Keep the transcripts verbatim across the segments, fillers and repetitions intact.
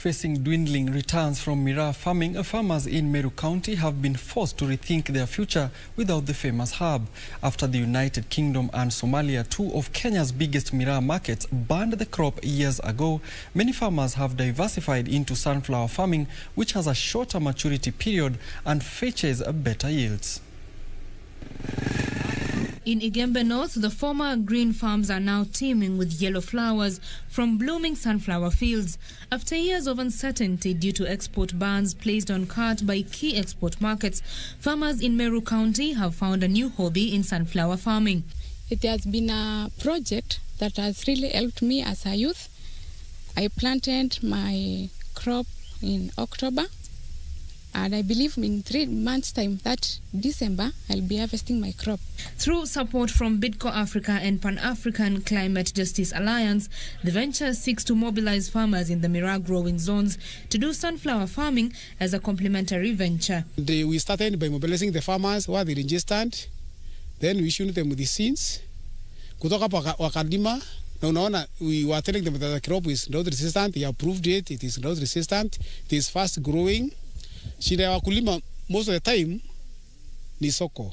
Facing dwindling returns from Miraa farming, farmers in Meru County have been forced to rethink their future without the famous herb, after the United Kingdom and Somalia, two of Kenya's biggest Miraa markets, banned the crop years ago. Many farmers have diversified into sunflower farming, which has a shorter maturity period and fetches better yields. In Igembe North, the former green farms are now teeming with yellow flowers from blooming sunflower fields. After years of uncertainty due to export bans placed on cart by key export markets, farmers in Meru County have found a new hobby in sunflower farming. It has been a project that has really helped me as a youth. I planted my crop in October, and I believe in three months' time, that December, I'll be harvesting my crop. Through support from Bidco Africa and Pan-African Climate Justice Alliance, the venture seeks to mobilize farmers in the Miraa growing zones to do sunflower farming as a complementary venture. They, we started by mobilizing the farmers where they registered, then we issued them with the seeds. Kutoka kwa wakulima, no, no, no, we were telling them that the crop is drought resistant. They approved it, it is drought resistant, it is fast growing. Shida wakulima most of the time ni soko.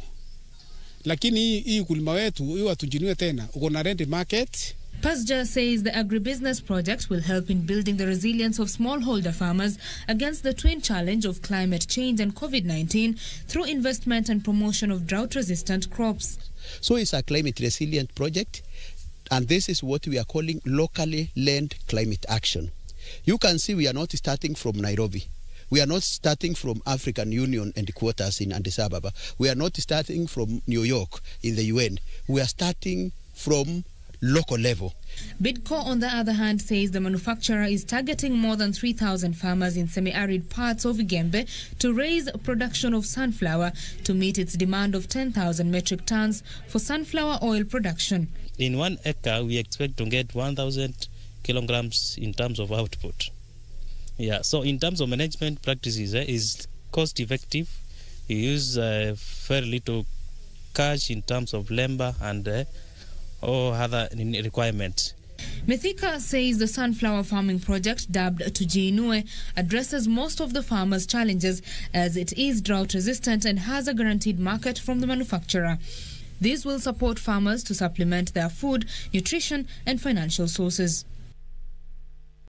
Lakini hii ukulima wetu hii Tujienue tena uko na rent market. Pazja says the agribusiness project will help in building the resilience of smallholder farmers against the twin challenge of climate change and COVID nineteen through investment and promotion of drought resistant crops. So it's a climate resilient project, and this is what we are calling locally led climate action. You can see we are not starting from Nairobi. We are not starting from African Union and quarters in Addis Ababa. We are not starting from New York in the U N. We are starting from local level. Bidco, on the other hand, says the manufacturer is targeting more than three thousand farmers in semi-arid parts of Igembe to raise production of sunflower to meet its demand of ten thousand metric tons for sunflower oil production. In one hectare, we expect to get one thousand kilograms in terms of output. Yeah, so in terms of management practices, eh, is cost effective. You use uh, fairly little cash in terms of labor and uh, all other requirements. Mithika says the sunflower farming project, dubbed Tujienue, addresses most of the farmers' challenges as it is drought resistant and has a guaranteed market from the manufacturer. This will support farmers to supplement their food, nutrition and financial sources.